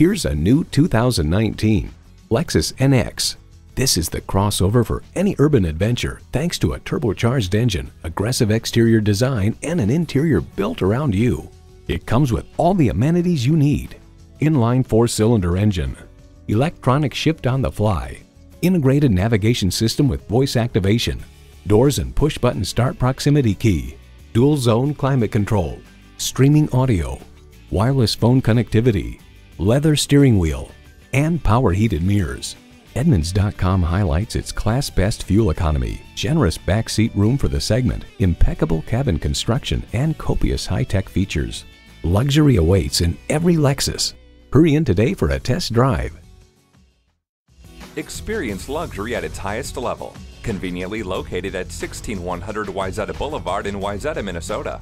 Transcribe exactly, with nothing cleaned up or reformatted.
Here's a new two thousand nineteen Lexus N X. This is the crossover for any urban adventure thanks to a turbocharged engine, aggressive exterior design, and an interior built around you. It comes with all the amenities you need. Inline four-cylinder engine, electronic shift on the fly, integrated navigation system with voice activation, doors and push-button start proximity key, dual-zone climate control, streaming audio, wireless phone connectivity, leather steering wheel, and power heated mirrors. Edmunds dot com highlights its class-best fuel economy, generous backseat room for the segment, impeccable cabin construction, and copious high-tech features. Luxury awaits in every Lexus. Hurry in today for a test drive. Experience luxury at its highest level. Conveniently located at sixteen one hundred Wayzata Boulevard in Wayzata, Minnesota.